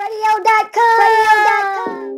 Radio.com.